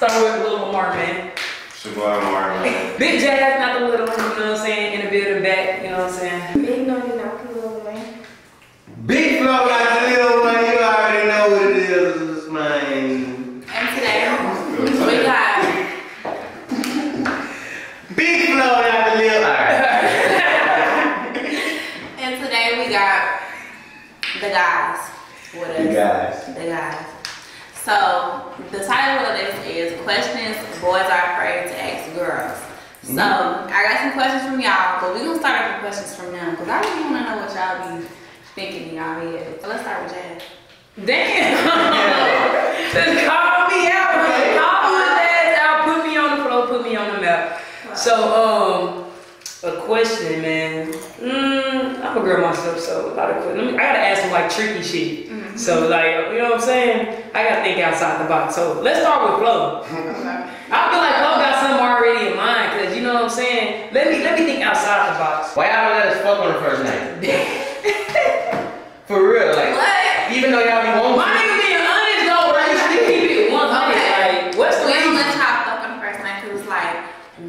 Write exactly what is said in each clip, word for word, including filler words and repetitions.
Start with Little Marvin. Sublime Marvin. Big Jazz, not the little one, you know what I'm saying? In the building back, you know what I'm saying? Big no, you're not the little one. Big Flo got the little one, you already know what it is, man. And today, we got Big Flo got the little one. And today we got the guys. What else? The guys. The guys. So, the title of this is Questions Boys Are Afraid to Ask Girls. Mm-hmm. So, I got some questions from y'all, but we're going to start off with questions from them because I really want to know what y'all be thinking in y'all head. So, let's start with Jazz. Damn! Just call me out. Okay. Call me Jazz out. Put me on the floor. Put me on the map. Wow. So, um, a question, man. Mm, I'm a girl myself, so a lot of questions. I got to ask some, like, tricky shit. Mm-hmm. So like, you know what I'm saying? I gotta think outside the box. So let's start with Flo. I feel like Flo got something already in mind, cause you know what I'm saying? Let me let me think outside the box. Why y'all let us fuck on the first night? For real, like what? Even though y'all be wanting. Why are you being honest though? Why you still keep it one hundred? Like what's the reason? We don't let y'all fuck on the first night cause it's like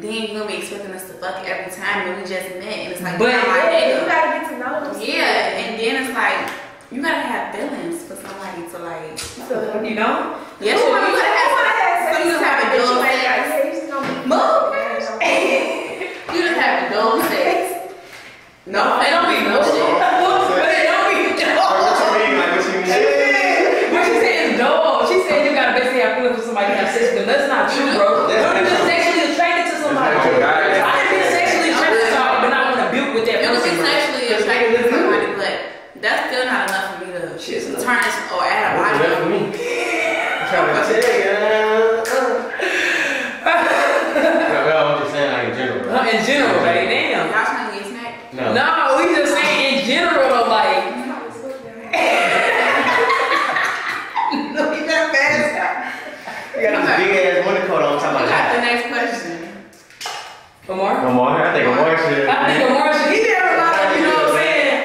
then you gonna be expecting us to fuck every time when we just met and it's like, but you know, like, you gotta get to know us. Yeah, and then it's like you gotta have feelings for somebody to like, so, you know? Yes, you gotta have feelings. You just have a dull sex. Move! You just have a dull sex. No, it don't be no shit. But it don't be dull. What you mean? Like, what you mean? What she said is dull. She said you gotta basically have feelings for somebody to have sex with them. That's not true, bro. Don't be just sexually attracted to somebody. I didn't be sexually attracted to somebody, but I want to build with that person. It was sexually attracted to somebody, but that's still not enough. She is turn this or add a lot of me. I'm trying to tell you. Well, I'm just saying like in general. No, in general, like damn. Y'all trying to get snack? No. No, we just saying in general though, like. No, you got a fast. You got this okay. Big ass winter coat on top of that. The next question. Lamar? Lamar, I think Lamar should. I think Lamar should. He did a lot, you know what I'm saying?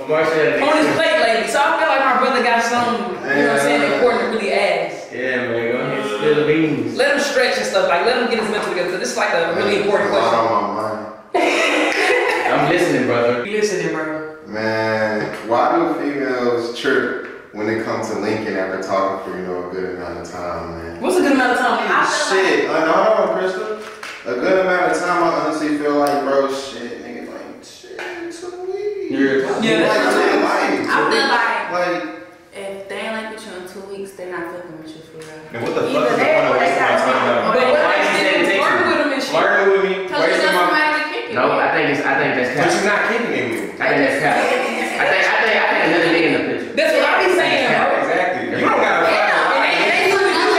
Lamar should. On his plate, like so. Got some, you know what I'm saying, important to really ask. Yeah, man, go ahead, spill the beans. Let them stretch and stuff, like, let them get his mental together, because this is like a really important question. On my mind. I'm listening, brother. You listening, brother. Man, why do females trip when it comes to linking after talking for, you know, a good amount of time, man? What's a good amount of time? I shit, like, hold on, Crystal. A good amount of time, I honestly feel like, bro, shit, nigga, like, shit, to me. You're yeah, yeah, that's like, I, like, I feel like, like, if they ain't like with you in two weeks, they're not fucking with you for real. And what the fuck is the point of wasting my time though? But what I did is work with them and shit. Work with me. Because you're not somebody to kick you. No, I think it's, I think that's cap. But you're not kicking me. I think that's cap. I think, I think, I think another nigga in the picture. That's what I be saying. Exactly. You don't gotta fuck. It's another nigga in the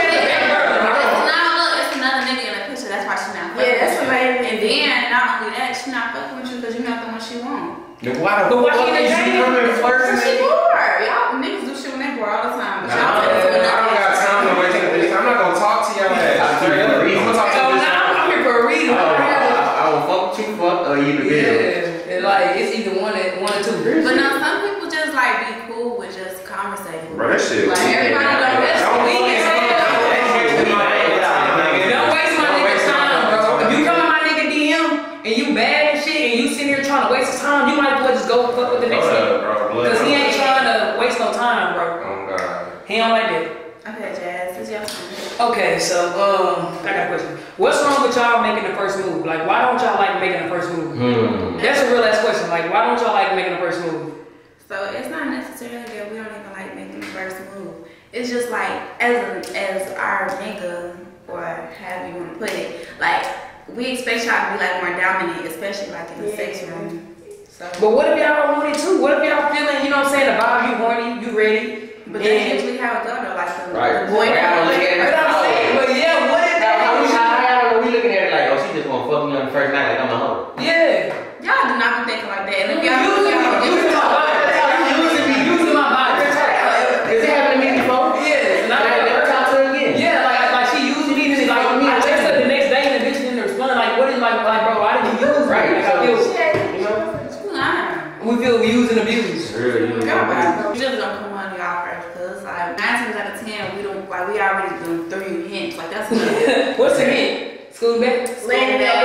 picture. That's why she's not fucking with you. Yeah, that's what I mean. And then, not only that, she's not fucking with you because you're not the one she wants. But why the fuck is you women flirting? Because she bored. Y'all niggas do shit. All the time, but nah, I don't got time to waste this. I'm not gonna talk to y'all. I'm gonna talk to you. I'm here for a reason. I, I, I will fuck two fuck or either bit. Yeah, and like it's either one and one or two. But now some people just like be cool with just conversating. Bro, that shit. Like everybody like that's the weekend. Don't waste my nigga time, bro. If you come to my nigga D M and you bad and shit and you sitting here trying to waste his time, you might as well just go fuck with the next nigga. Cause he ain't trying to waste no time, bro. He don't like that. Okay, Jazz, it's your turn. Okay, so um, I got a question. What's wrong with y'all making the first move? Like, why don't y'all like making the first move? Mm. That's a real ass question. Like, why don't y'all like making the first move? So it's not necessarily that we don't even like making the first move. It's just like as a, as our nigga or however you want to put it, like we expect y'all to be like more dominant, especially like in the yeah. sex room. So. But what if y'all want it too? What if y'all feeling, you know what I'm saying, about you horny, you ready? But yeah. That's usually how it goes though, like the right. boy out look at it. But I'm saying, but yeah, what is that? How we, how we looking at it like, oh, she just gonna fuck me on the first night like I'm a hoe. Yeah. Y'all do not be thinking like that. And if y'all using my body, y'all using me, using my body. Is it happening to me before? Yeah. And I never talk to her again. Yeah, like like she used me, she's like me. I text her the next day and the bitch didn't respond. Like what is like like bro? Why did you use me? Right. I feel you know. It's lying. We feel used and abused. Really. You just don't come on y'all first. Nine times out of ten, we don't like we already do throw you hints. Like, that's good. What's a hint? School back? Laying down.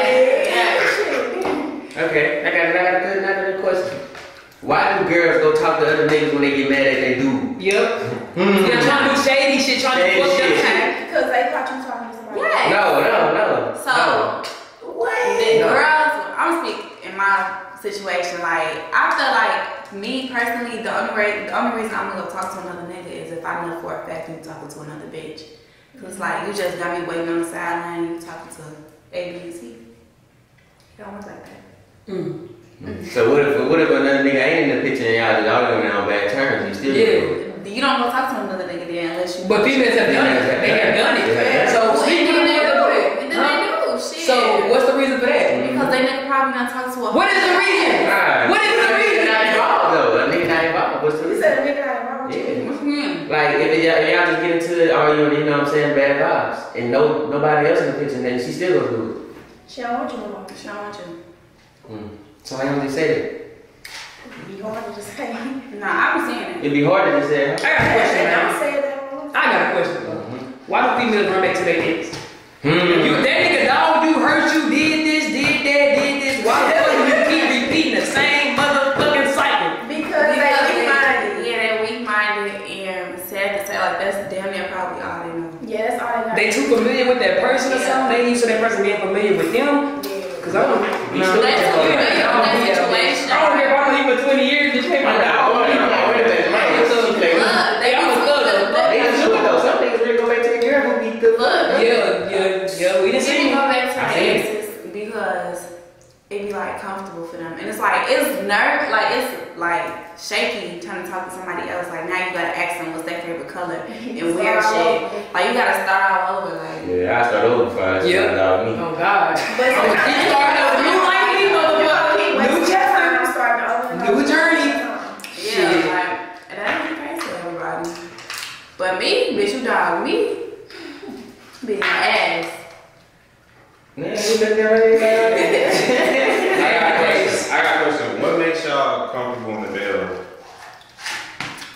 Okay, I got another, another question. Why do girls go talk to other niggas when they get mad at their dude? Yep. Mm-hmm. They're trying to do shady shit, trying shady to fuck them shit. Because they caught you talking to somebody. Yeah. No, no, no. So, no. What? The no. girls, I'm speaking in my situation, like, I feel like, me personally, the only, re the only reason I'm gonna go talk to another nigga is if I know for a fact you talking to another bitch. Because, like, you just got me waiting on the sideline, you talking to A, B, and C. You don't want like that. Mm. Mm. So what if what if another nigga ain't in the picture and y'all y'all going on bad terms? You still yeah. do. You don't go talk to another nigga then unless you. But females have done it. They have done it. Yeah. So well, they do. They do. Shit. So what's the reason for that? Because they nigga probably not talking to a. What is the reason? Right. What is the reason? Not involved though. A nigga not involved. What's the reason? You said a nigga not involved. Yeah. What's the mean? Like if y'all just get into it, are you you know what I'm saying bad vibes and no nobody else in the picture, then she still gonna do it. She don't want you no more. She don't want you. Mm. So I only say that. It'd be hard to just say. Nah, I was saying it. It'd be hard to just say. I got a question. Don't say that. I got a question. Mm-hmm. Why do females run back to their ex? Mm-hmm. You that nigga dog, you hurt you, did this, did that, did this. Why the fuck you keep repeating the same motherfucking cycle? Because, because they're weak-minded. Yeah, they're weak-minded and sad to say, like that's damn near probably all they know. Yeah, that's all they know. They too familiar with that person yeah. or something. They used to that person being familiar with them. Cause I don't. No, so that's what you know. Comfortable for them, and it's like it's nerve, like it's like shaky trying to talk to somebody else. Like now you gotta ask them what's their favorite color and weird shit. Over. Like you gotta start all over. Like yeah, I start over before I start yep. out me. Oh God, but you start over. You like me, motherfucker. New journey, I'm starting over. New journey. Yeah, shit. Like and I ain't crazy to everybody, but me, bitch, you dog me, bitch, my ass. Nah, you been there. I got a question. What makes y'all comfortable in the bed?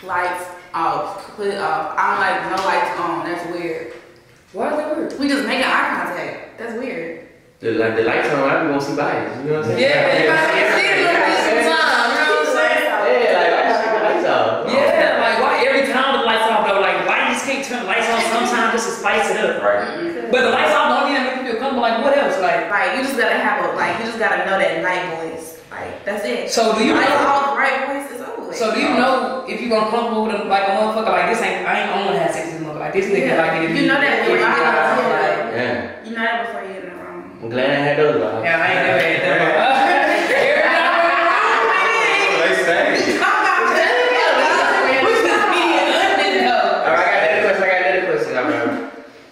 Lights off. Completely off. I don't like no lights on. That's weird. Why is that weird? We just make an eye contact. That's weird. The, like, the lights on, I be going to see bodies. You know what I'm saying? Yeah, if I can see it, like, every time. You know what I'm saying? Yeah, like, why just the lights off? Yeah, like, why every time the lights off, though? Like, why you just can't turn the lights on sometimes just to spice it up? Right. Mm-hmm. But the lights off don't even make you feel comfortable. Like, what else? Like, like, you just gotta have a, like, you just gotta know that night voice. Like, that's it. So do you like all the right voices over? So do you know if you're gonna comfortable with a, like a motherfucker like this? Ain't I ain't only had sex with a motherfucker like this nigga. Yeah. Like it, you know that before you get out of the room. Yeah. You know that before you get in the room. I'm glad I had those. Love. Yeah, I ain't never had that.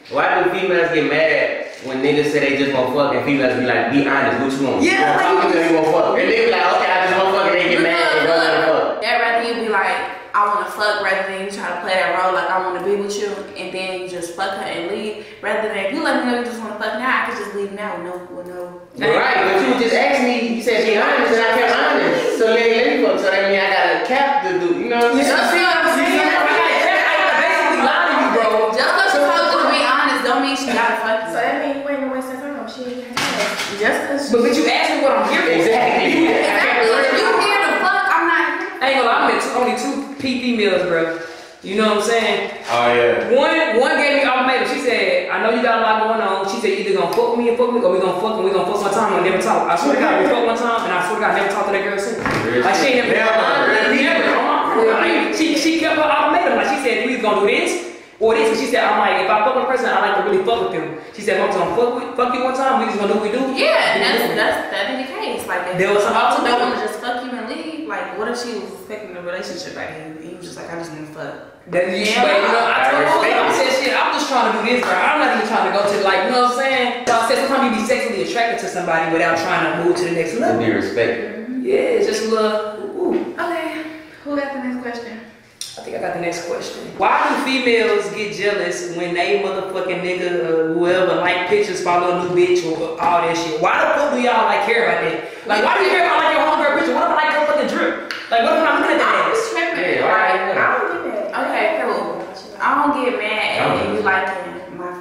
Why do females get mad when niggas say they just want fuck and females be like, be honest, what you want? Yeah, like you just want fuck. And they be like, okay, I just want fuck, and they get mad and run out of fuck. That rather you be like, I want to fuck, rather than you try to play that role like I want to be with you, and then you just fuck her and leave. Rather than if you let me know you just want to fuck now, I could just leave now with no, with no. Right, but you just asked me, you said she honest, and I kept honest. So let me let me fuck. So that means I gotta cap the dude. You know what I'm saying? You see what I'm saying? I basically lied to you, bro. Just because you told her to be honest, don't mean she gotta fuck you. So that means. She ain't yes, but, but you asked me what I'm here for. Exactly. You here the fuck? I'm not. I ain't gonna lie, I met two, only two P females, bro. You know what I'm saying? Oh yeah. One, one gave me ultimatum. She said, "I know you got a lot going on." She said, "Either gonna fuck me and fuck me, or we gonna fuck and we gonna fuck one time and never talk." I swear to God, we fuck one time, and I swear to God, I never talked to that girl since. Like she ain't never. Yeah, never. Like, she she kept her ultimatum. Like she said, "We gonna do this." Or this, and she said, I'm like, if I fuck with a person, I like to really fuck with them. She said, if I'm gonna fuck with, fuck you one time, we just gonna do what we do. Yeah, and that's, that's, that in the case. Like, if there was some option that woman just fuck you and leave, like, what if she was expecting a relationship right here? And you was just like, I just wanna fuck. That, yeah, but you know, I told her, I said, shit, I'm just trying to do this, bro. I'm not even trying to go to, like, you know what I'm saying? So I said, sometimes you be sexually attracted to somebody without trying to move to the next level. Be respected. Yeah, it's just a little, ooh. Okay, who got the next question? I think I got the next question. Why do females get jealous when they motherfucking nigga or whoever like pictures follow a new bitch or all that shit? Why the fuck do y'all like care about that? Like why do you care about like your homegirl picture? What if I like your fucking drip? Like what if I'm looking at that ass? Yeah, alright. I don't get mad. Okay, cool. I don't get mad at you liking my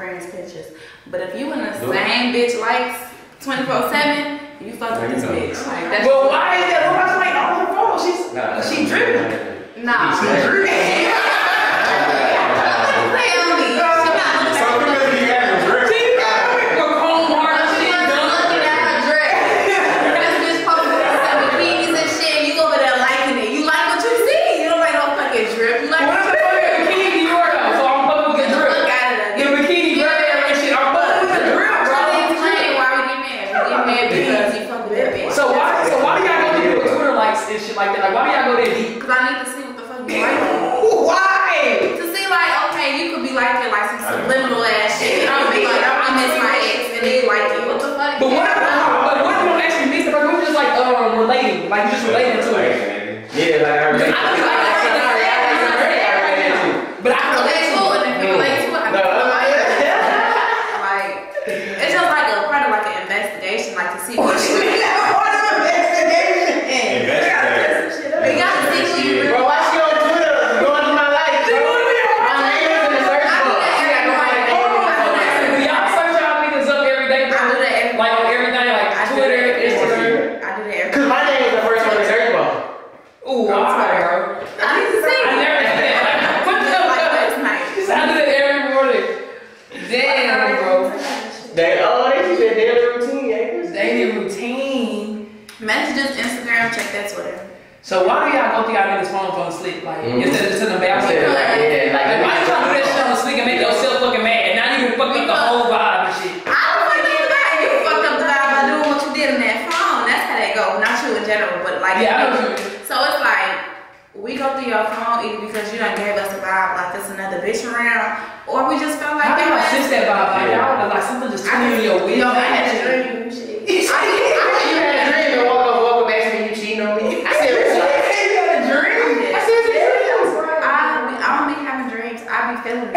this. But if you in the Look. same bitch likes twenty-four seven, you fuck with this know. bitch. Like, that's well, why is that? Why is like on the phone? She's nah, she dripping. Nah, she dripping. So why do y'all go through y'all niggas' phone phone sleep? Like, mm-hmm. instead of just in the bathroom? Yeah, like, yeah, like, why you trying to do that shit on the sleep and make yourself fucking mad and not even fuck up the whole vibe and shit? I don't fucking do that. You fucked up the vibe by doing what you did in that phone. That's how that go. Not you in general, but like, yeah, you know, so it's like, we go through your phone either because you done gave us a vibe like this another bitch around, or we just felt like I y'all sense that vibe. Like, y'all yeah. like something just coming in your way. No, I had to dream shit. I had a dream and walk over, walk back to me, you cheating on me. I said, feeling like, I feel like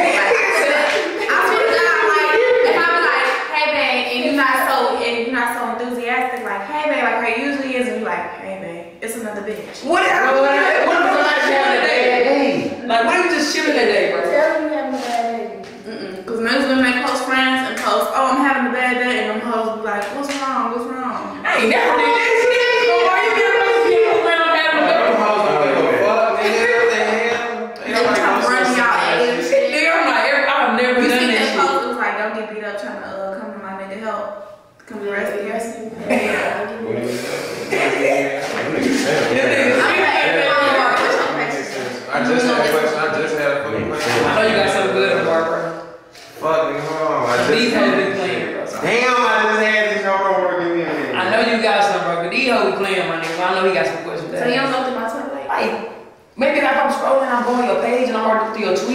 if I'm like, hey babe, and you're not so and you're not so enthusiastic, like, hey babe, like her usually is, and you're like, hey babe, it's another bitch. What happened? What if we're not having a bad day? Like, what if we just shooting that day, bro? Tell me having a bad day. Mm-mm. Cause most women make close friends and post, oh, I'm having a bad day, and them hoes be like, what's wrong? What's wrong? I ain't never did that shit. What the fans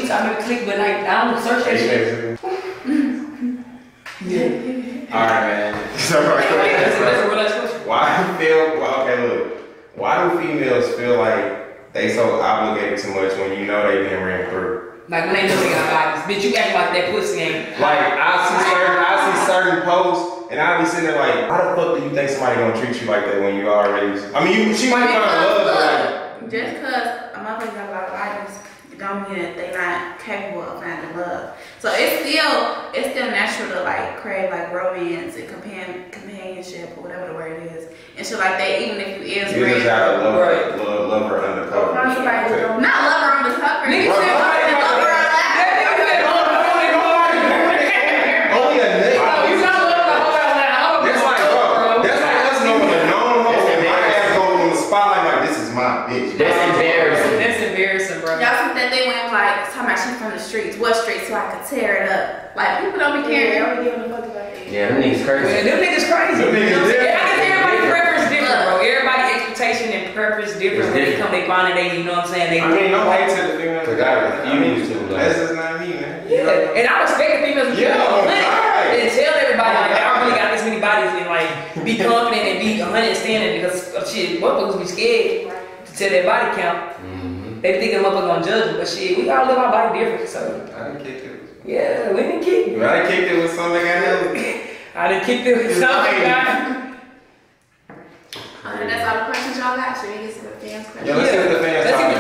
talking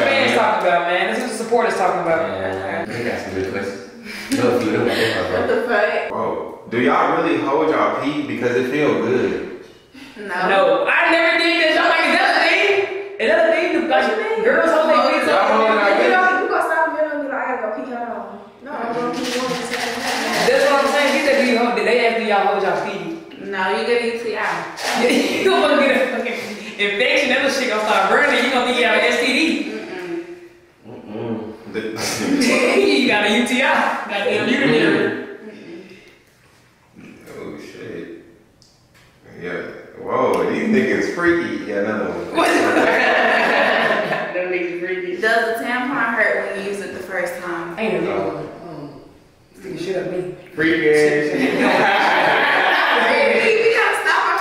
about, man. This is what the supporters talking about. Yeah, we got some good questions. No, you don't have to. What the fuck? Whoa. Do y'all really hold y'all pee because it feel good? No. No. I never did this. Y'all like, is that a thing? Is that a thing? Do guys you think? Girls hold their pee. Y'all hold their pee. You know, you go stop and be like, I gotta go pee. Hold on. No, I don't want to pee. That's what I'm saying. He said, do you hold, did they ask do y'all hold y'all pee? No, you get a U T I. You don't want to get a fucking infection. That little shit gonna start burning. You gonna get an S T D. You got a U T I. Got a urinary. Oh shit. Yeah. Whoa, these niggas freaky. Yeah, another one. What? Them niggas freaky. Does a tampon hurt when you use it the first time? Ain't no one. Oh. Stick shit up me. Freaky ass. We gotta stop.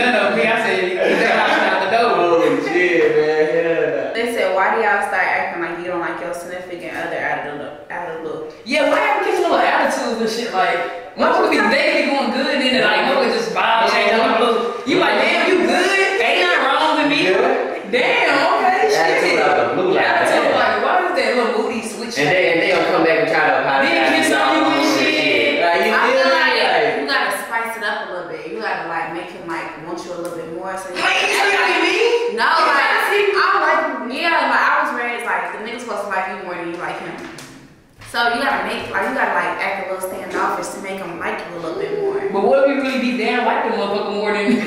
No, no, me. I said you gotta out the door. Oh shit, man. They said, why do y'all start acting like you don't like your significant other out of the look? Out of the look? Yeah, why y'all get little attitudes and shit? Like, once we be dating, going good, and then like, no, it just vibe change on the look. You like, damn, you good? Ain't nothing wrong with me. Yeah. Damn, okay, shit. Attitude out the blue, like, attitude, like, why does that little booty switch? And they, and they don't come back and try to apologize. Then kiss on you and shit. Like, you I feel like, like you gotta spice it up a little bit. You gotta like make him like want you a little bit more. So you wait, you got me? No, like. Yeah, like I was raised like the niggas supposed to like you more than you like him. So you gotta make like you gotta like act a little standoffish to make them like you a little bit more. But what if you really be down like the motherfucker more than?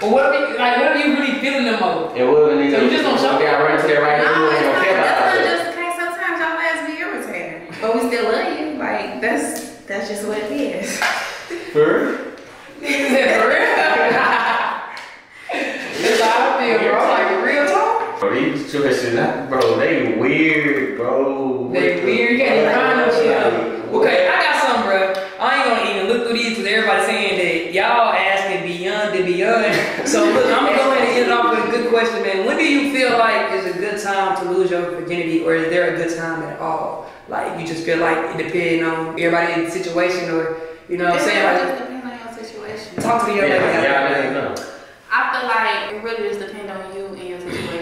Or what if you, like what if you really feeling them more? It would be. So you just don't show. Okay, I run to that right now. No, it's not. That's not just the case. Sometimes y'all ass be irritating, but we still love you. Like that's that's just what it is. For real? Is it for real? That's how I feel, bro. Like real talk. Bro, these children, bro, they weird, bro. They weird, you can't find no shit. Okay, I got something, bro. I ain't gonna even look through these because everybody's saying that y'all asking beyond the beyond. So look, I'm gonna go ahead and get it off with a good question, man. When do you feel like is a good time to lose your virginity, or is there a good time at all? Like you just feel like it depends on everybody in the situation, or you know what I'm saying? It just depends on your situation. Talk to me about that. Yeah, I know. I feel like it really just depends on you and your situation.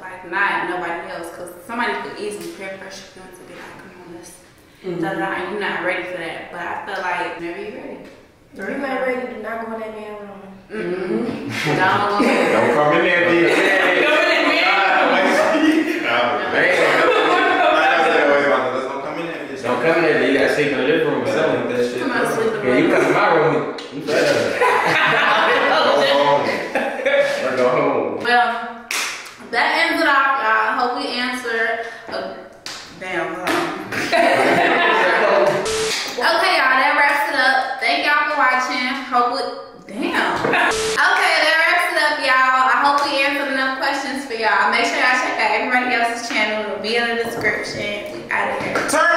Like not nobody else, cause somebody could easily peer pressure them to be like, come on, let's. Mm-hmm. da, da, da, and you're not ready for that, but I feel like whenever you're ready. You're not right. ready to not go in that man's room. Mm-hmm. Don't, don't come in there, bitch. Don't come in there. Don't come in there. You gotta sleep in the living room or something with that shit. Come on, sleep in the room. Yeah, you come in my room. You shut up. Go home. Well. That ends it off, y'all. Hope we answer. Uh, damn. Okay, y'all. That wraps it up. Thank y'all for watching. Hope it. Damn. Okay, that wraps it up, y'all. I hope we answered enough questions for y'all. Make sure y'all check out everybody else's channel. It'll be in the description. We out of here.